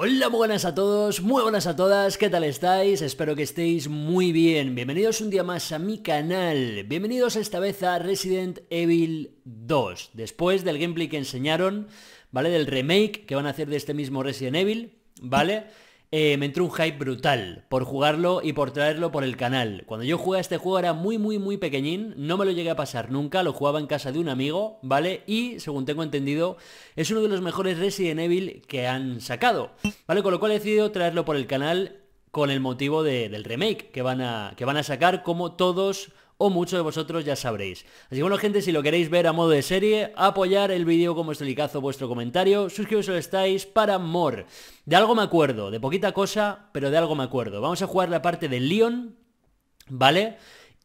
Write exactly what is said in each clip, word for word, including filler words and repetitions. Hola, muy buenas a todos, muy buenas a todas, ¿qué tal estáis? Espero que estéis muy bien. Bienvenidos un día más a mi canal, bienvenidos esta vez a Resident Evil dos. Después del gameplay que enseñaron, ¿vale? Del remake que van a hacer de este mismo Resident Evil, ¿vale? Eh, me entró un hype brutal por jugarlo y por traerlo por el canal. Cuando yo jugué a este juego era muy muy muy pequeñín, no me lo llegué a pasar nunca, lo jugaba en casa de un amigo, ¿vale? Y, según tengo entendido, es uno de los mejores Resident Evil que han sacado, ¿vale? Con lo cual he decidido traerlo por el canal con el motivo de, del remake que van a, que van a sacar, como todos o muchos de vosotros ya sabréis. Así que bueno, gente, si lo queréis ver a modo de serie, apoyar el vídeo con vuestro likeazo, vuestro comentario, suscribiros si lo estáis, para more. De algo me acuerdo, de poquita cosa, pero de algo me acuerdo. Vamos a jugar la parte de Leon, ¿vale?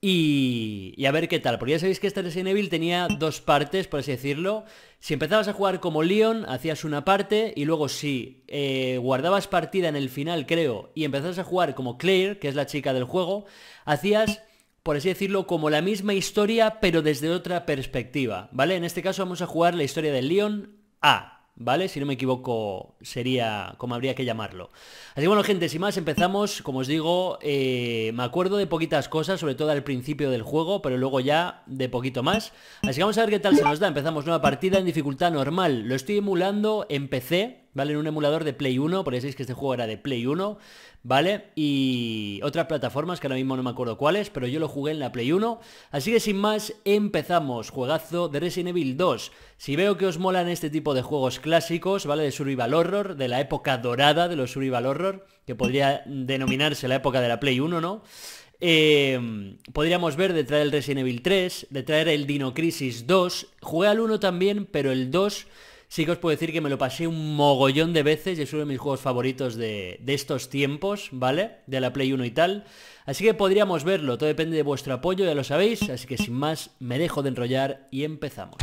Y, y a ver qué tal, porque ya sabéis que este Resident Evil tenía dos partes, por así decirlo. Si empezabas a jugar como Leon, hacías una parte, y luego si eh, guardabas partida en el final, creo, y empezabas a jugar como Claire, que es la chica del juego, hacías, por así decirlo, como la misma historia, pero desde otra perspectiva, ¿vale? En este caso vamos a jugar la historia de Leon A, ¿vale? Si no me equivoco, sería como habría que llamarlo. Así que bueno, gente, sin más, empezamos. Como os digo, eh, me acuerdo de poquitas cosas, sobre todo al principio del juego, pero luego ya de poquito más. Así que vamos a ver qué tal se nos da. Empezamos nueva partida en dificultad normal. Lo estoy emulando en P C, ¿vale? En un emulador de Play uno, porque sabéis que este juego era de Play uno, ¿vale? Y otras plataformas que ahora mismo no me acuerdo cuáles, pero yo lo jugué en la Play uno. Así que sin más, empezamos. Juegazo de Resident Evil dos. Si veo que os molan este tipo de juegos clásicos, ¿vale? De survival horror, de la época dorada de los survival horror, que podría denominarse la época de la Play uno, ¿no? Eh, podríamos ver de traer el Resident Evil tres, de traer el Dino Crisis dos. Jugué al uno también, pero el dos... sí que os puedo decir que me lo pasé un mogollón de veces y es uno de mis juegos favoritos de, de estos tiempos, ¿vale? De la Play uno y tal. Así que podríamos verlo, todo depende de vuestro apoyo, ya lo sabéis. Así que sin más, me dejo de enrollar y empezamos.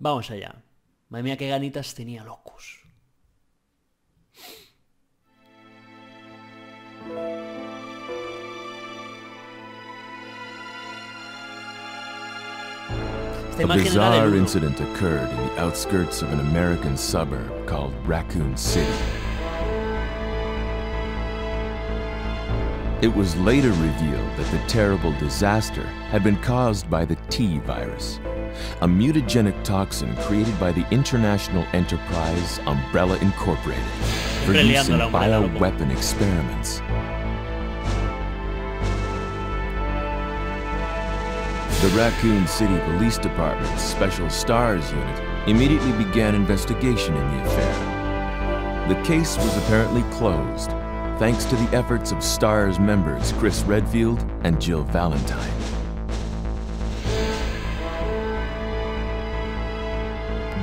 Vamos allá. Madre mía, qué ganitas tenía Locus. A bizarre incident occurred in the outskirts of an American suburb called Raccoon City. It was later revealed that the terrible disaster had been caused by the T virus, a mutagenic toxin created by the international enterprise Umbrella Incorporated for use in bioweapon experiments. The Raccoon City Police Department's Special STARS unit immediately began investigation in the affair. The case was apparently closed, thanks to the efforts of STARS members Chris Redfield and Jill Valentine.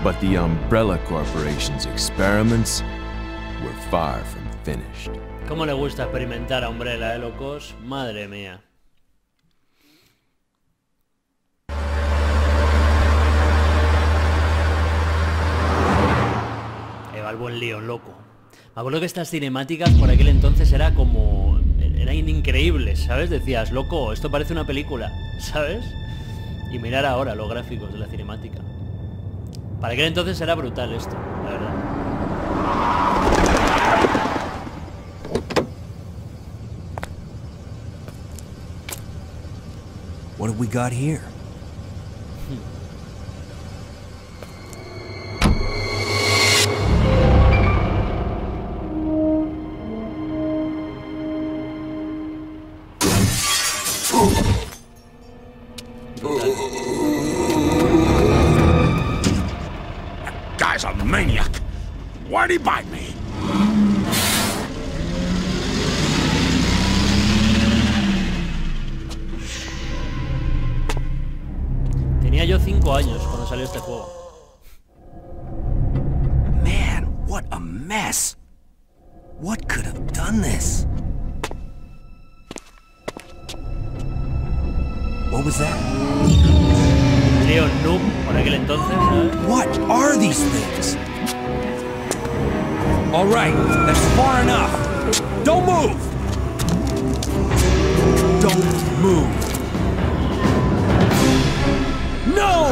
But the Umbrella Corporation's experiments were far from finished. ¿Cómo le gusta experimentar a Umbrella, eh, locos? Madre mía. Al buen Leon, loco. Me acuerdo que estas cinemáticas por aquel entonces era como... eran increíbles, ¿sabes? Decías, loco, esto parece una película, ¿sabes? Y mirar ahora los gráficos de la cinemática. Para aquel entonces era brutal esto, la verdad. What have we got here? Why'd he bite me? Tenía yo cinco años cuando salió este juego. Man, what a mess. What could have done this? What was that? Creo noob por aquel entonces. What are these things? All right, that's far enough. Don't move. Don't move. No.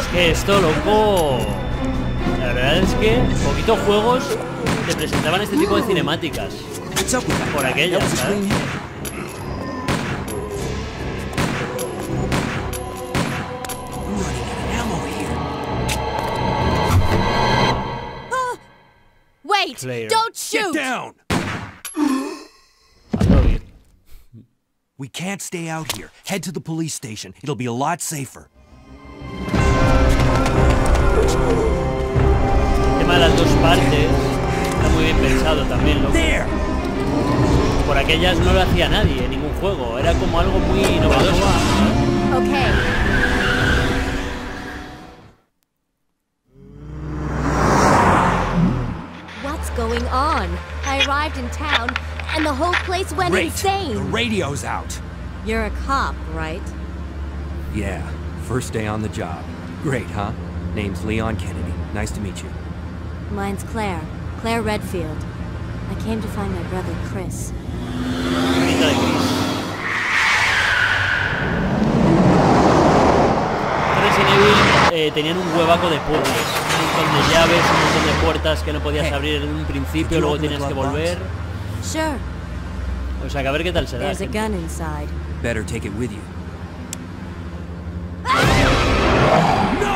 Es que esto, loco. La verdad es que poquitos juegos te presentaban este tipo de cinemáticas. Por aquellas, ¿sabes? Claire. Don't shoot. Get down. We can't stay out here. Head to the police station. It'll be a lot safer. El tema de las dos partes está muy bien pensado también, loco. Por aquellas no lo hacía nadie en ningún juego. Era como algo muy innovador. Okay. Going on. I arrived in town and the whole place went Great. insane. The radio's out. You're a cop, right? Yeah. First day on the job. Great, huh? Name's Leon Kennedy. Nice to meet you. Mine's Claire. Claire Redfield. I came to find my brother Chris. Resident Evil eh, tenían un huevaco de puzzles. De llaves, un montón de puertas que no podías abrir en un principio, luego tienes que volver. Sure. O sea, que a ver qué tal será. There's a gun inside. Better take it with you. No.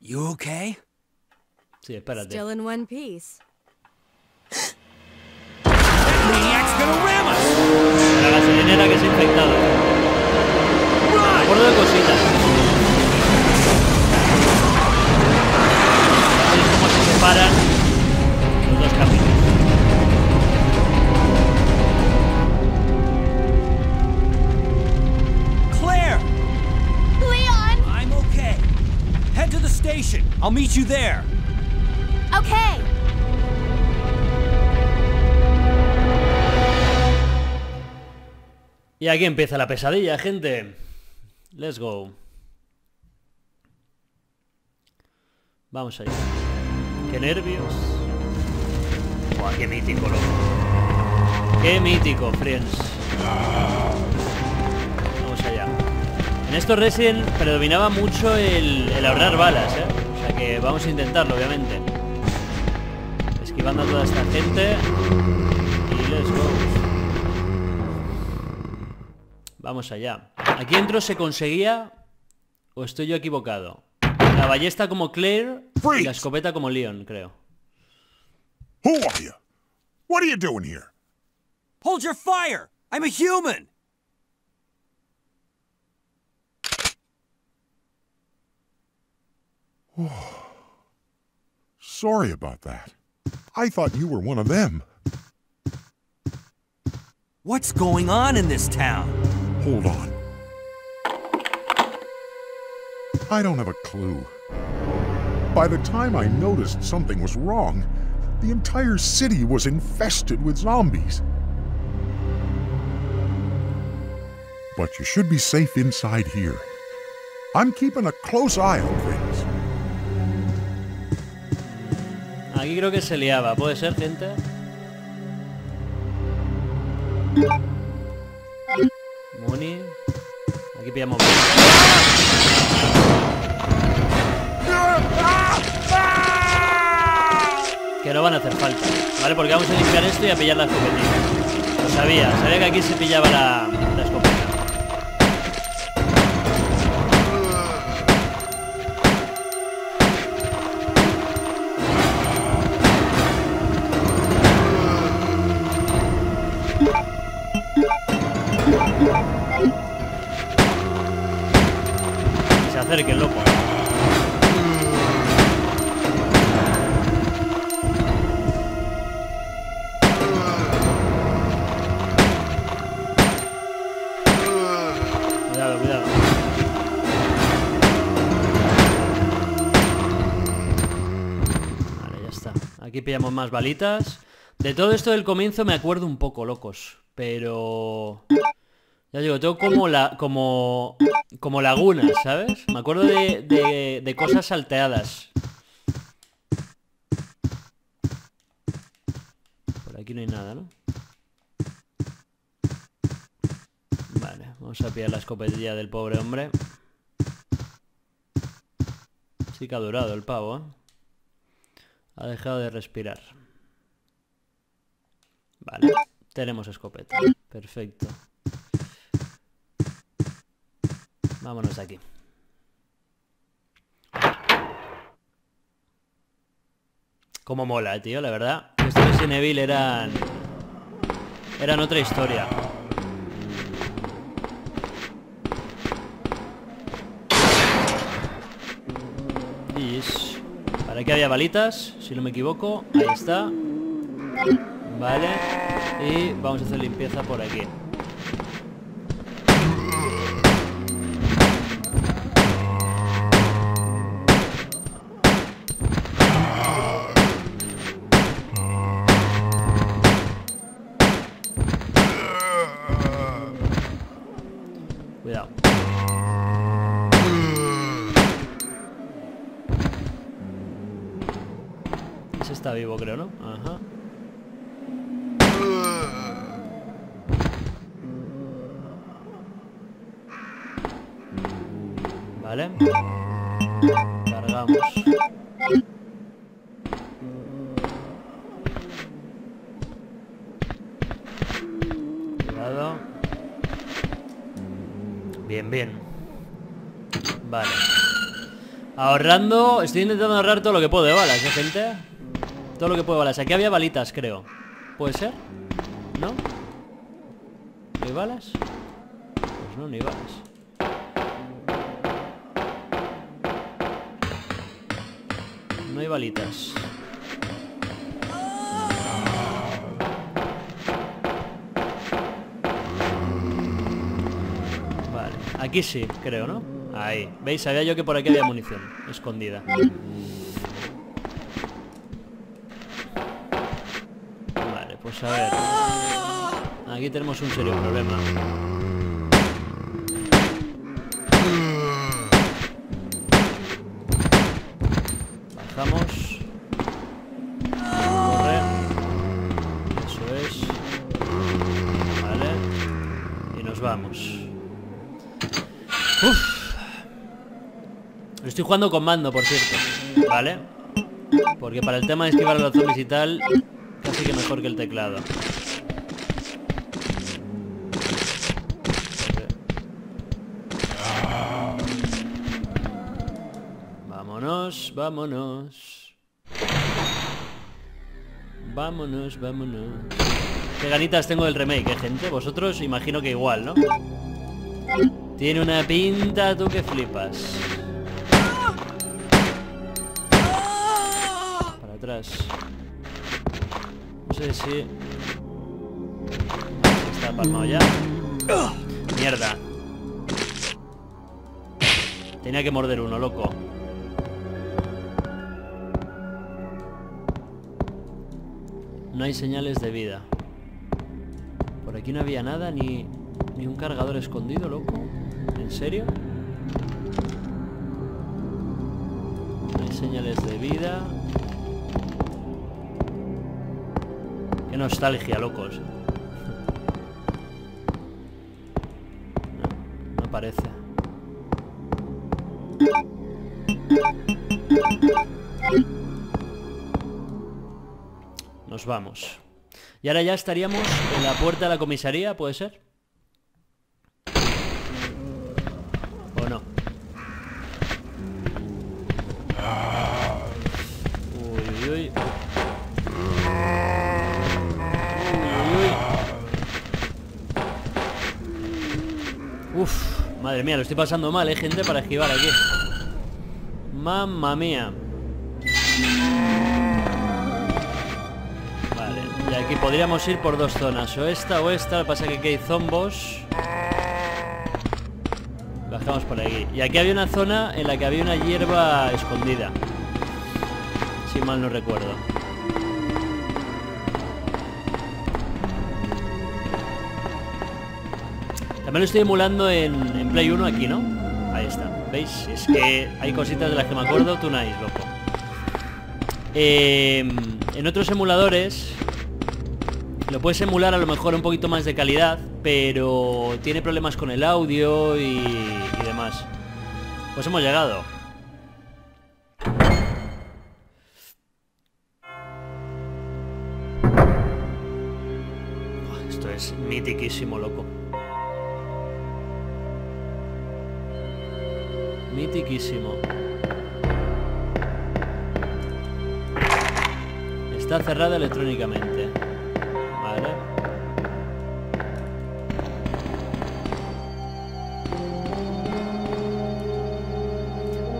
You okay? Sí, espérate. Still in one piece. La gasolinera que se ha infectado. Me acuerdo de cositas. ¿Veis cómo se separan los dos caminos? Claire. Leon. I'm okay. Head to the station. I'll meet you there. Okay. Y aquí empieza la pesadilla, gente. Let's go. Vamos allá. Qué nervios. Buah, qué mítico, loco. Qué mítico, friends. Vamos allá. En estos Resident predominaba mucho el, el ahorrar balas, ¿eh? O sea que vamos a intentarlo, obviamente. Esquivando a toda esta gente. Y let's go. Vamos allá. Aquí dentro se conseguía... ¿O estoy yo equivocado? La ballesta como Claire y la escopeta como Leon, creo. Who are you? What are you doing here? Hold your fire. I'm a human. Sorry about that. I thought you were one of them. What's going on in this town? Hold on. I don't have a clue. By the time I noticed something was wrong, the entire city was infested with zombies. But you should be safe inside here. I'm keeping a close eye on things. Aquí creo que se liaba, ¿puede ser, gente? Moni. Aquí pillamos. Que no van a hacer falta, ¿vale? Porque vamos a limpiar esto y a pillar la escopeta. Lo sabía, sabía que aquí se pillaba la, la escopeta. Que loco. Cuidado, cuidado. Vale, ya está. Aquí pillamos más balitas. De todo esto del comienzo me acuerdo un poco, locos. Pero... ya digo, tengo como la... como... como lagunas, ¿sabes? Me acuerdo de, de, de cosas salteadas. aquí no hay nada, ¿no? Vale, vamos a pillar la escopetilla del pobre hombre. Sí que ha durado el pavo, ¿eh? Ha dejado de respirar. Vale, tenemos escopeta. Perfecto. Vámonos de aquí. Cómo mola, tío, la verdad. Estos Resident Evil eran... eran otra historia. Yes. Para que había balitas, si no me equivoco. Ahí está. Vale. Y vamos a hacer limpieza por aquí. Está vivo, creo, ¿no? Ajá. Vale. Cargamos. Cuidado. Bien, bien. Vale. Ahorrando... Estoy intentando ahorrar todo lo que puedo de balas, ¿eh, gente? Todo lo que puedo balas. Aquí había balitas, creo. ¿Puede ser? ¿No? ¿No hay balas? Pues no, no hay balas. No hay balitas. Vale. Aquí sí, creo, ¿no? Ahí. ¿Veis? Sabía yo que por aquí había munición escondida. A ver, aquí tenemos un serio problema. Bajamos. Corre. Eso es. Vale. Y nos vamos. Uf. Estoy jugando con mando, por cierto. Vale. Porque para el tema de esquivar a los zombies y tal... Así que mejor que el teclado. Vámonos, vámonos. Vámonos, vámonos. Qué ganitas tengo del remake, ¿eh, gente? Vosotros imagino que igual, ¿no? Tiene una pinta, tú que flipas. Para atrás. No sé si... Está palmado ya. Mierda. Tenía que morder uno, loco. No hay señales de vida. Por aquí no había nada, ni, ni un cargador escondido, loco. ¿En serio? No hay señales de vida. Qué nostalgia, locos. No, no parece. Nos vamos. Y ahora ya estaríamos en la puerta de la comisaría, ¿puede ser? ¿O no? Uy, uy, uy. Uf, madre mía, lo estoy pasando mal, eh, gente, para esquivar aquí. Mamma mía. Vale, y aquí podríamos ir por dos zonas. O esta o esta, lo que pasa es que aquí hay zombos. Bajamos por aquí. Y aquí había una zona en la que había una hierba escondida, si mal no recuerdo. Me lo estoy emulando en, en Play uno aquí, ¿no? Ahí está, ¿veis? Es que hay cositas de las que me acuerdo, tú nice, loco. Eh, en otros emuladores Lo puedes emular a lo mejor un poquito más de calidad, pero tiene problemas con el audio y, y demás. Pues hemos llegado. Esto es mitiquísimo, loco. Mitiquísimo. Está cerrada electrónicamente. Vale.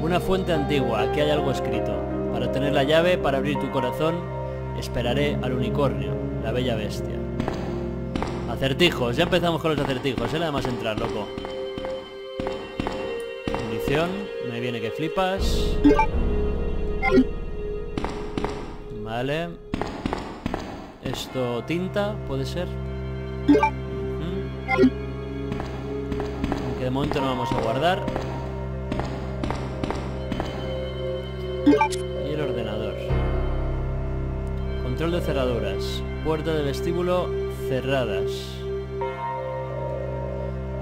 Una fuente antigua, aquí hay algo escrito. Para obtener la llave, para abrir tu corazón, esperaré al unicornio, la bella bestia. Acertijos, ya empezamos con los acertijos, ¿eh? Nada más entrar, loco. Me viene que flipas. Vale. Esto tinta, puede ser. Que de momento no vamos a guardar. Y el ordenador. Control de cerraduras. Puerta de vestíbulo cerradas.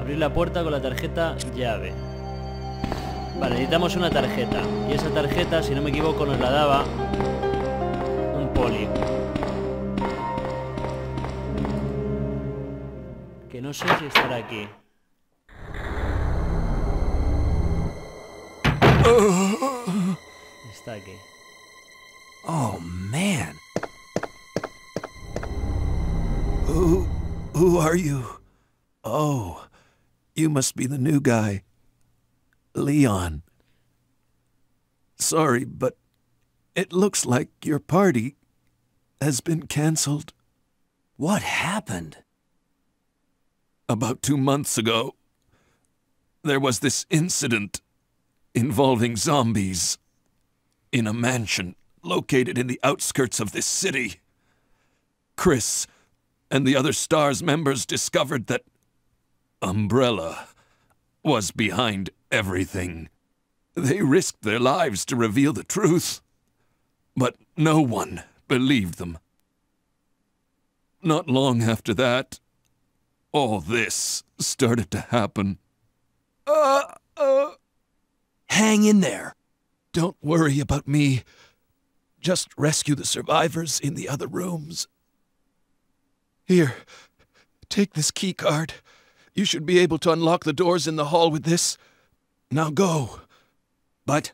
Abrir la puerta con la tarjeta llave. Vale, necesitamos una tarjeta. Y esa tarjeta, si no me equivoco, nos la daba un poli. Que no sé si estará aquí. Está aquí. Oh, man. Who, who are you? Oh, you must be the new guy. Leon. Sorry, but it looks like your party has been cancelled. What happened? About two months ago, there was this incident involving zombies in a mansion located in the outskirts of this city. Chris and the other STARS members discovered that Umbrella was behind everything. They risked their lives to reveal the truth, but no one believed them. Not long after that, all this started to happen. Uh, uh. Hang in there. Don't worry about me. Just rescue the survivors in the other rooms. Here, take this key card. You should be able to unlock the doors in the hall with this. Now go. But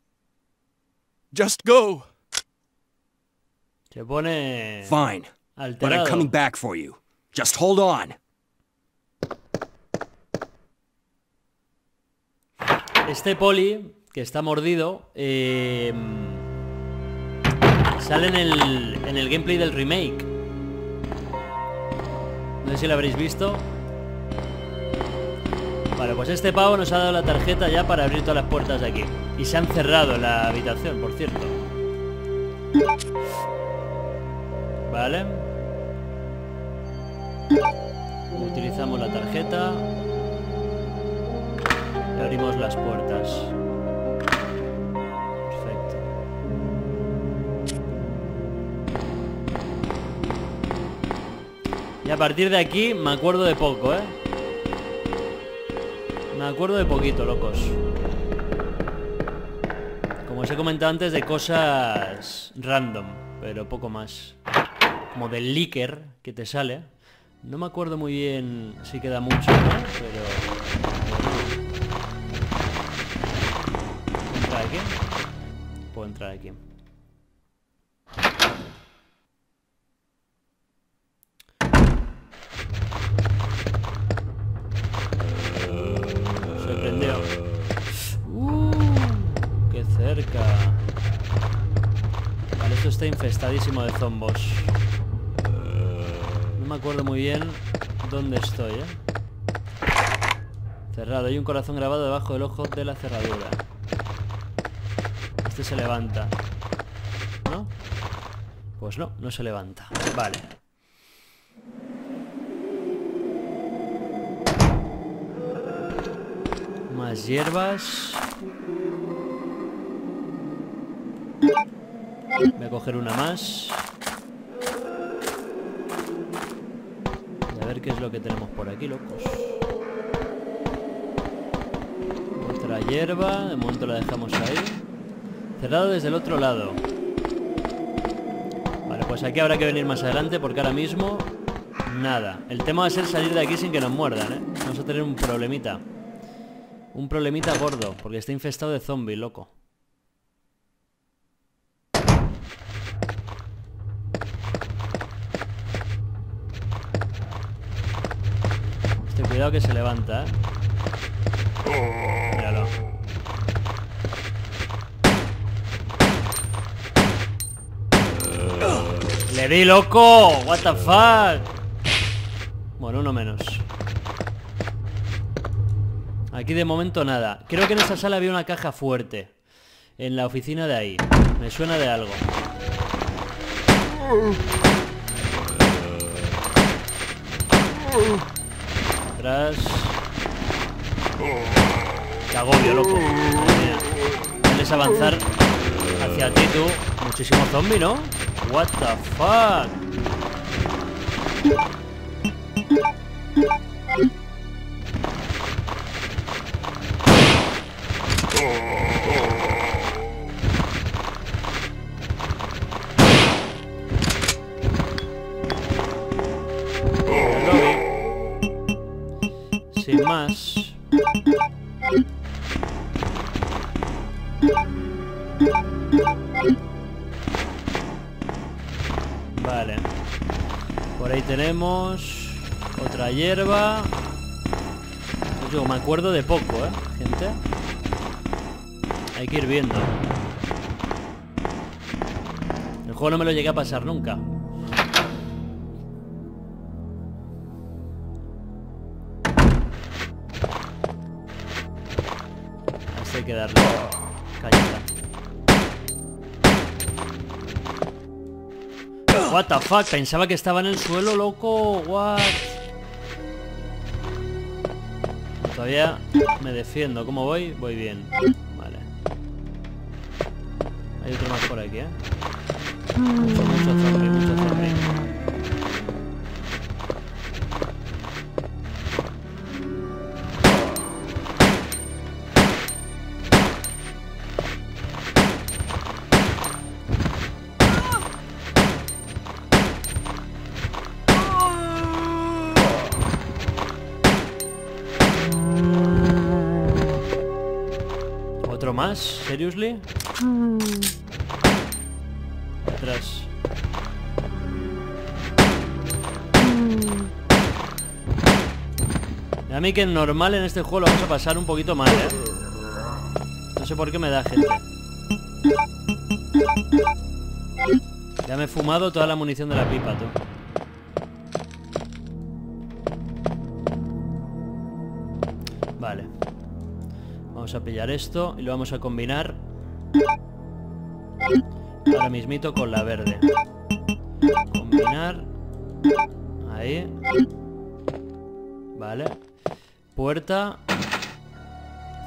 just go. Se pone fine. Alterado. But I'm coming back for you. Just hold on. Este poli que está mordido eh, sale en el, en el gameplay del remake. No sé si lo habréis visto. Vale, pues este pavo nos ha dado la tarjeta ya para abrir todas las puertas de aquí. Y se han cerrado la habitación, por cierto. Vale. Utilizamos la tarjeta. Y abrimos las puertas. Perfecto. Y a partir de aquí me acuerdo de poco, ¿eh? Me acuerdo de poquito, locos. Como os he comentado antes, de cosas random, pero poco más. Como del Licker que te sale. No me acuerdo muy bien si queda mucho, ¿no? Pero... ¿puedo entrar aquí? Puedo entrar aquí. Está infestadísimo de zombos. No me acuerdo muy bien dónde estoy, ¿eh? Cerrado. Hay un corazón grabado debajo del ojo de la cerradura. Este se levanta, ¿no? Pues no, no se levanta. Vale. Más hierbas. Voy a coger una más. qué es lo que tenemos por aquí, locos. Otra hierba, de momento la dejamos ahí. Cerrado desde el otro lado. Vale, pues aquí habrá que venir más adelante porque ahora mismo nada. El tema va a ser salir de aquí sin que nos muerdan, ¿eh? Vamos a tener un problemita. Un problemita gordo, porque está infestado de zombies, loco. Este, cuidado que se levanta, ¿eh? Míralo. ¡Le di, loco! What the fuck? Bueno, uno menos. Aquí de momento nada. Creo que en esta sala había una caja fuerte. En la oficina de ahí. Me suena de algo. Atrás. Te agobio, loco. Tienes avanzar hacia ti, tú. Muchísimo zombie, ¿no? What the fuck. Sin más. Vale. Por ahí tenemos otra hierba. Yo me acuerdo de poco, ¿eh? Gente, hay que ir viendo. El juego no me lo llegué a pasar nunca. Así hay que darle cañita. What the fuck, pensaba que estaba en el suelo, loco. What. Todavía me defiendo. ¿Cómo voy? Voy bien. Vale. Hay otro más por aquí, ¿eh? Mucho, mucho zombie, mucho zombie. ¿Más? ¿Seriously? Atrás. A mí que normal en este juego lo vamos a pasar un poquito mal, ¿eh? No sé por qué me da, gente. Ya me he fumado toda la munición de la pipa, tú. Vale. Vamos a pillar esto y lo vamos a combinar ahora mismito con la verde. Combinar. Ahí. Vale. Puerta.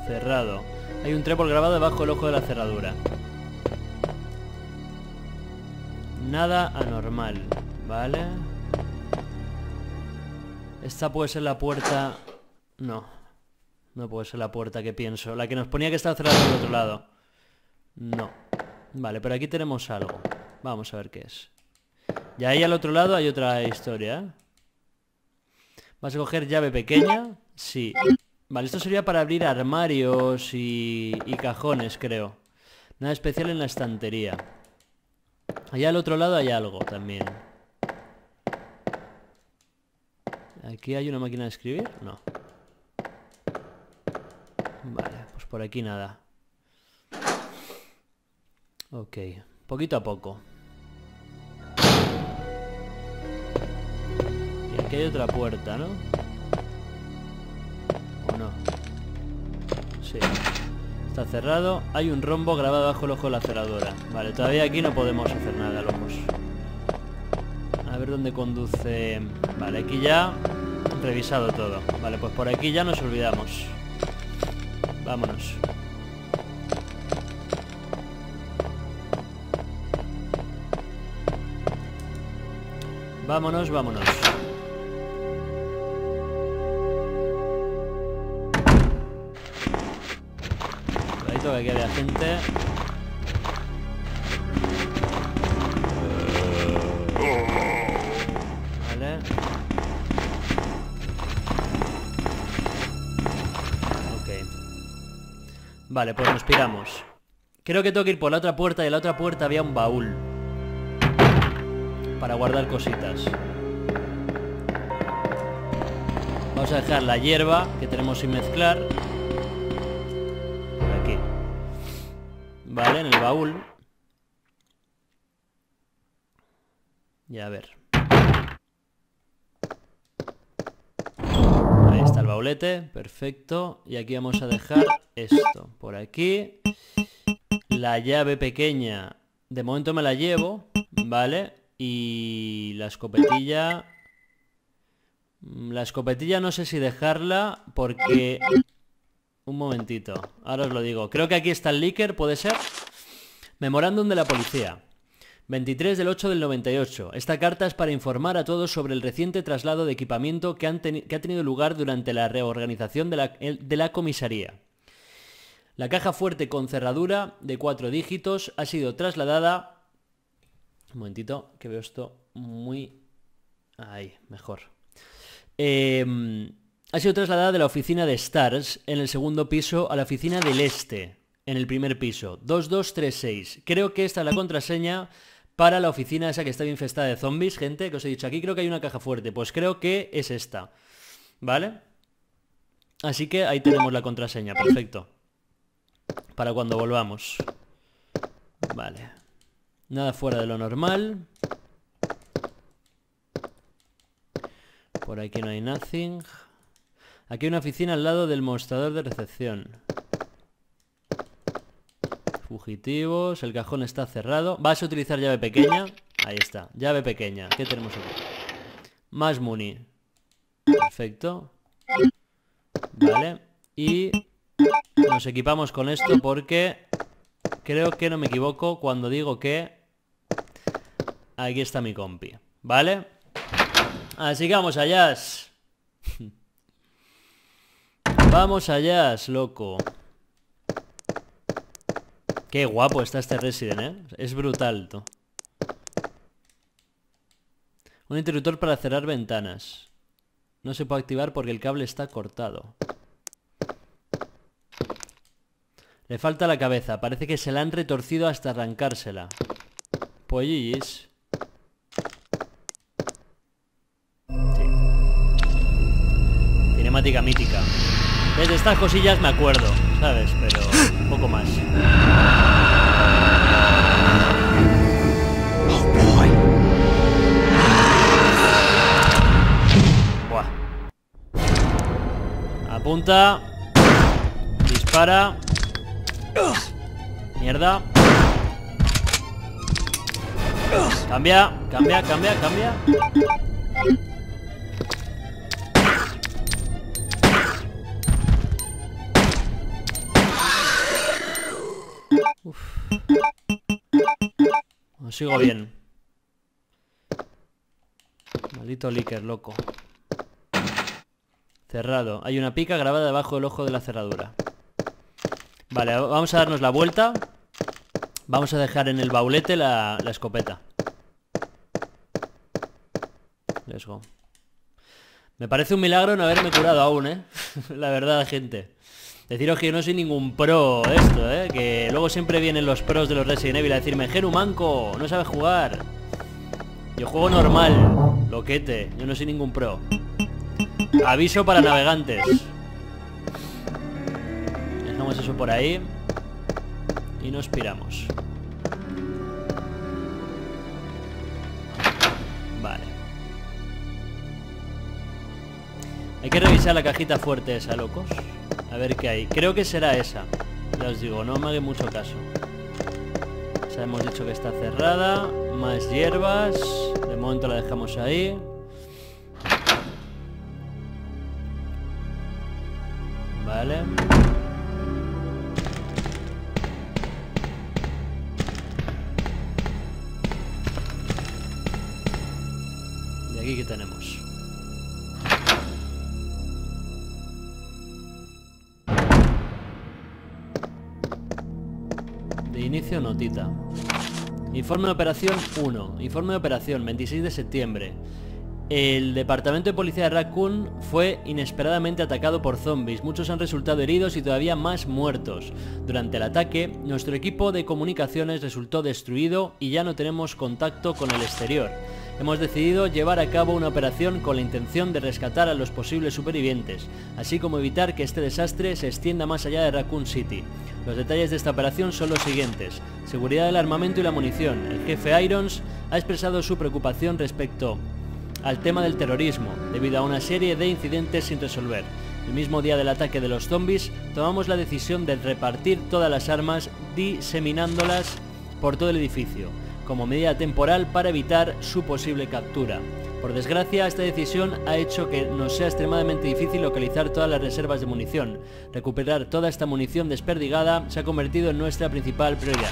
Cerrado. Hay un trébol grabado debajo del ojo de la cerradura. Nada anormal. Vale. Esta puede ser la puerta... No. No puede ser la puerta que pienso. La que nos ponía que estaba cerrada del otro lado. No. Vale, pero aquí tenemos algo. Vamos a ver qué es. Y ahí al otro lado hay otra historia, ¿eh? ¿Vas a coger llave pequeña? Sí. Vale, esto sería para abrir armarios y, y cajones, creo. Nada especial en la estantería. Allá al otro lado hay algo también. ¿Aquí hay una máquina de escribir? No. Vale, pues por aquí nada. Ok, poquito a poco. Y aquí hay otra puerta, ¿no? ¿O no? Sí. Está cerrado. Hay un rombo grabado bajo el ojo de la cerradura. Vale, todavía aquí no podemos hacer nada, locos. A ver dónde conduce... Vale, aquí ya... Revisado todo. Vale, pues por aquí ya nos olvidamos. Vámonos. Vámonos, vámonos. despacito, que aquí había gente. Vale. Ok. Vale, pues nos piramos. Creo que tengo que ir por la otra puerta, y en la otra puerta había un baúl para guardar cositas. Vamos a dejar la hierba que tenemos sin mezclar por aquí. Vale, en el baúl. Y a ver. Ahí está el baulete, perfecto. Y aquí vamos a dejar esto por aquí. La llave pequeña, de momento me la llevo, vale. Y la escopetilla... La escopetilla no sé si dejarla porque... Un momentito, ahora os lo digo. Creo que aquí está el Licker, ¿puede ser? Memorándum de la policía. veintitrés del ocho del noventa y ocho. Esta carta es para informar a todos sobre el reciente traslado de equipamiento que, han que ha tenido lugar durante la reorganización de la, de la comisaría. La caja fuerte con cerradura de cuatro dígitos ha sido trasladada... Un momentito, que veo esto muy... Ahí, mejor. Eh, ha sido trasladada de la oficina de STARS en el segundo piso a la oficina del este, en el primer piso, dos dos tres seis. Creo que esta es la contraseña para la oficina esa que estaba infestada de zombies, gente, que os he dicho. Aquí creo que hay una caja fuerte, pues creo que es esta, ¿vale? Así que ahí tenemos la contraseña, perfecto. Para cuando volvamos. Vale. Nada fuera de lo normal. Por aquí no hay nothing. Aquí hay una oficina al lado del mostrador de recepción. Fugitivos. El cajón está cerrado. ¿Vas a utilizar llave pequeña? Ahí está. Llave pequeña. ¿Qué tenemos aquí? Más money. Perfecto. Vale. Y nos equipamos con esto porque... Creo que no me equivoco cuando digo que... Aquí está mi compi, ¿vale? Así que vamos allá. Vamos allá, loco. Qué guapo está este Resident, ¿eh? Es brutal, tú. Un interruptor para cerrar ventanas. No se puede activar porque el cable está cortado. Le falta la cabeza. Parece que se la han retorcido hasta arrancársela. Pollis. Sí. Cinemática mítica. Desde estas cosillas me acuerdo, ¿sabes? Pero un poco más. Oh, boy. Buah. Apunta. Dispara. Mierda. Cambia, cambia, cambia, cambia. Uf. No sigo bien. Maldito Licker, loco. Cerrado. Hay una pica grabada debajo del ojo de la cerradura. Vale, vamos a darnos la vuelta. Vamos a dejar en el baulete la, la escopeta. Let's go. Me parece un milagro no haberme curado aún, ¿eh? La verdad, gente. Deciros que yo no soy ningún pro esto, ¿eh? Que luego siempre vienen los pros de los Resident Evil a decirme: Genu, manco, no sabes jugar. Yo juego normal, loquete. Yo no soy ningún pro. Aviso para navegantes. Eso por ahí. Y nos piramos. Vale. Hay que revisar la cajita fuerte esa, locos. A ver qué hay. Creo que será esa. Ya os digo, no me hagáis mucho caso. O sea, hemos dicho que está cerrada. Más hierbas. De momento la dejamos ahí. Vale. Que tenemos Inicio notita. Informe de operación uno. Informe de operación veintiséis de septiembre. El departamento de policía de Raccoon fue inesperadamente atacado por zombies. Muchos han resultado heridos y todavía más muertos. Durante el ataque, nuestro equipo de comunicaciones resultó destruido y ya no tenemos contacto con el exterior. Hemos decidido llevar a cabo una operación con la intención de rescatar a los posibles supervivientes, así como evitar que este desastre se extienda más allá de Raccoon City. Los detalles de esta operación son los siguientes. Seguridad del armamento y la munición. El jefe Irons ha expresado su preocupación respecto al tema del terrorismo, debido a una serie de incidentes sin resolver. El mismo día del ataque de los zombies, tomamos la decisión de repartir todas las armas, diseminándolas por todo el edificio, como medida temporal para evitar su posible captura. Por desgracia, esta decisión ha hecho que nos sea extremadamente difícil localizar todas las reservas de munición. Recuperar toda esta munición desperdigada se ha convertido en nuestra principal prioridad.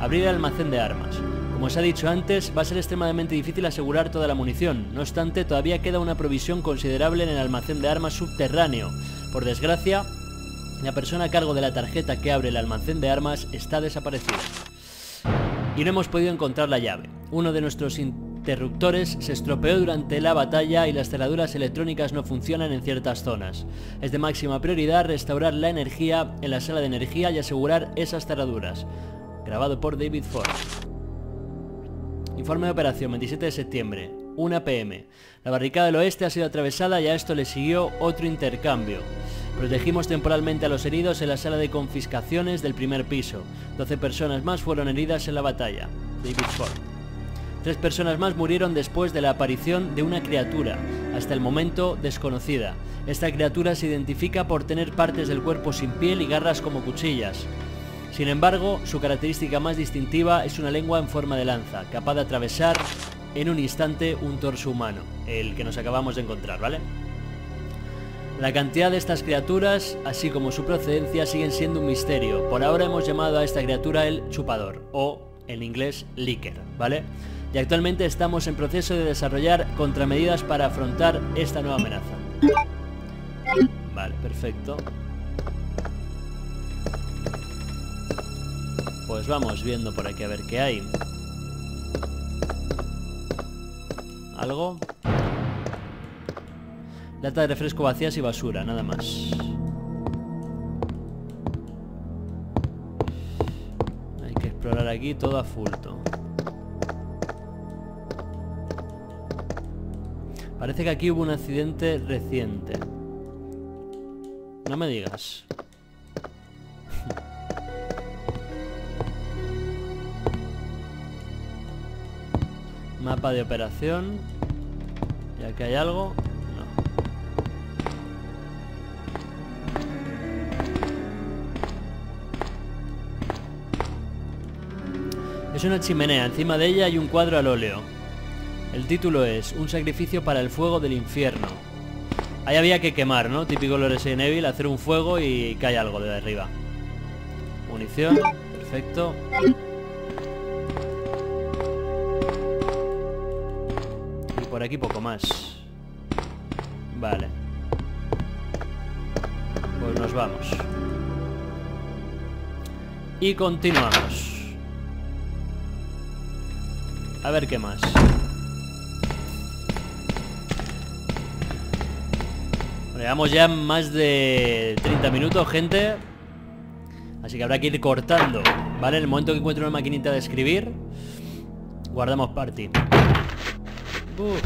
Abrir el almacén de armas. Como os he dicho antes, va a ser extremadamente difícil asegurar toda la munición. No obstante, todavía queda una provisión considerable en el almacén de armas subterráneo. Por desgracia, la persona a cargo de la tarjeta que abre el almacén de armas está desaparecida. Y no hemos podido encontrar la llave. Uno de nuestros interruptores se estropeó durante la batalla y las cerraduras electrónicas no funcionan en ciertas zonas. Es de máxima prioridad restaurar la energía en la sala de energía y asegurar esas cerraduras. Grabado por David Ford. Informe de operación veintisiete de septiembre, una p m La barricada del oeste ha sido atravesada y a esto le siguió otro intercambio. Protegimos temporalmente a los heridos en la sala de confiscaciones del primer piso. doce personas más fueron heridas en la batalla. David Ford. Tres personas más murieron después de la aparición de una criatura, hasta el momento desconocida. Esta criatura se identifica por tener partes del cuerpo sin piel y garras como cuchillas. Sin embargo, su característica más distintiva es una lengua en forma de lanza, capaz de atravesar en un instante un torso humano, el que nos acabamos de encontrar, ¿vale? La cantidad de estas criaturas, así como su procedencia, siguen siendo un misterio. Por ahora hemos llamado a esta criatura el chupador, o en inglés, Licker, ¿vale? Y actualmente estamos en proceso de desarrollar contramedidas para afrontar esta nueva amenaza. Vale, perfecto. Pues vamos viendo por aquí a ver qué hay. ¿Algo? Lata de refresco vacías y basura, nada más. Hay que explorar aquí todo a fulto. Parece que aquí hubo un accidente reciente. No me digas. Mapa de operación. ¿Y aquí hay algo? Es una chimenea, encima de ella hay un cuadro al óleo. El título es Un sacrificio para el fuego del infierno. Ahí había que quemar, ¿no? Típico lo de Resident Evil, hacer un fuego y cae algo de arriba. Munición, perfecto. Y por aquí poco más. Vale. Pues nos vamos. Y continuamos. A ver qué más. Bueno, llevamos ya más de treinta minutos, gente. Así que habrá que ir cortando, ¿vale? En el momento que encuentro una maquinita de escribir, guardamos party. Uf,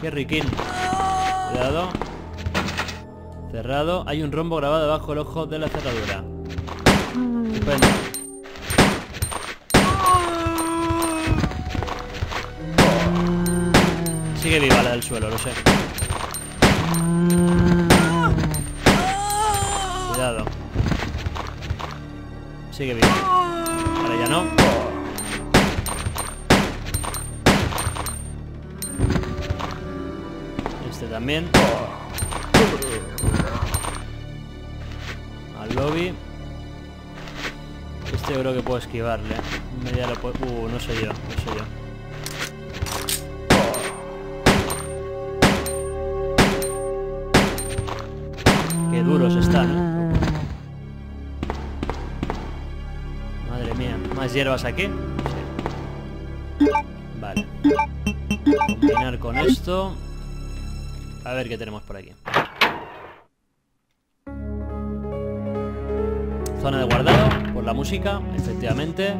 qué riquín. Cuidado. Cerrado. Hay un rombo grabado debajo del ojo de la cerradura. Estupendo. Sigue viva la del suelo, lo sé. Cuidado. Sigue viva. Ahora ya no. Este también. Al lobby. Este yo creo que puedo esquivarle. Media lo puedo... Uh, no sé yo, no sé yo. Duros están. más hierbas aquí. Vale. Combinar con esto. A ver qué tenemos por aquí. Zona de guardado, por la música, efectivamente.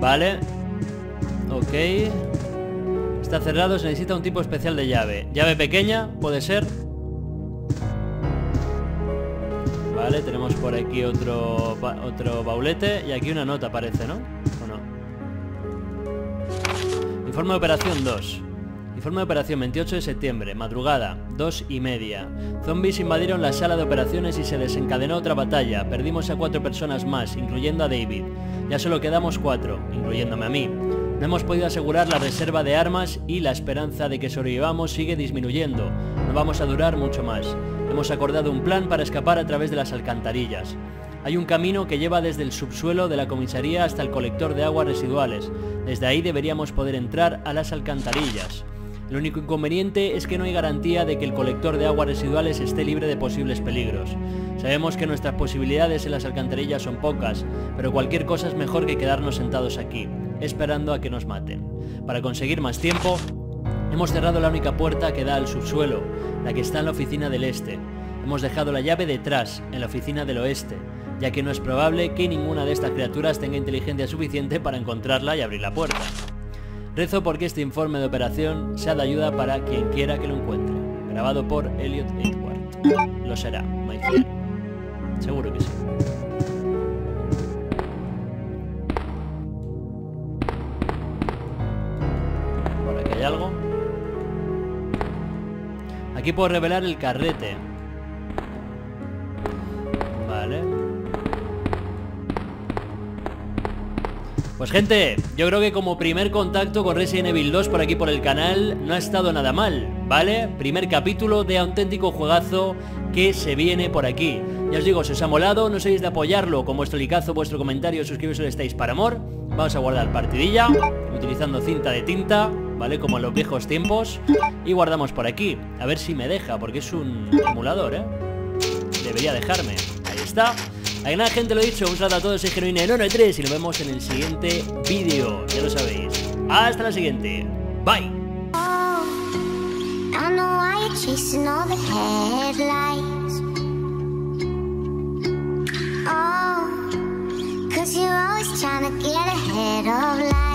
Vale. Ok. Está cerrado, se necesita un tipo especial de llave. Llave pequeña, puede ser. Vale, tenemos por aquí otro otro baulete. Y aquí una nota parece, ¿no? ¿O no? Informe de operación dos. Informe de operación veintiocho de septiembre, madrugada, dos y media. Zombies invadieron la sala de operaciones y se desencadenó otra batalla. Perdimos a cuatro personas más, incluyendo a David. Ya solo quedamos cuatro, incluyéndome a mí. No hemos podido asegurar la reserva de armas y la esperanza de que sobrevivamos sigue disminuyendo. No vamos a durar mucho más. Hemos acordado un plan para escapar a través de las alcantarillas. Hay un camino que lleva desde el subsuelo de la comisaría hasta el colector de aguas residuales. Desde ahí deberíamos poder entrar a las alcantarillas. El único inconveniente es que no hay garantía de que el colector de aguas residuales esté libre de posibles peligros. Sabemos que nuestras posibilidades en las alcantarillas son pocas, pero cualquier cosa es mejor que quedarnos sentados aquí, esperando a que nos maten. Para conseguir más tiempo, hemos cerrado la única puerta que da al subsuelo, la que está en la oficina del este. Hemos dejado la llave detrás, en la oficina del oeste, ya que no es probable que ninguna de estas criaturas tenga inteligencia suficiente para encontrarla y abrir la puerta. Rezo porque este informe de operación sea de ayuda para quien quiera que lo encuentre. Grabado por Elliot Edward. Lo será, my friend. Seguro que sí. ¿Hay algo? Aquí puedo revelar el carrete. Vale. Pues gente, yo creo que como primer contacto con Resident Evil dos por aquí por el canal no ha estado nada mal, ¿vale? Primer capítulo de auténtico juegazo que se viene por aquí. Ya os digo, si os ha molado, no seáis de apoyarlo con vuestro likazo, vuestro comentario, suscribiros si lo estáis para amor. Vamos a guardar partidilla, utilizando cinta de tinta, ¿vale? Como en los viejos tiempos. Y guardamos por aquí. A ver si me deja, porque es un emulador, ¿eh? Debería dejarme. Ahí está. Ahí nada, gente, lo he dicho. Un saludo a todos, soy Genuine en uno y tres y nos vemos en el siguiente vídeo. Ya lo sabéis. Hasta la siguiente. Bye. Oh, 'cause you're always trying to get ahead of life.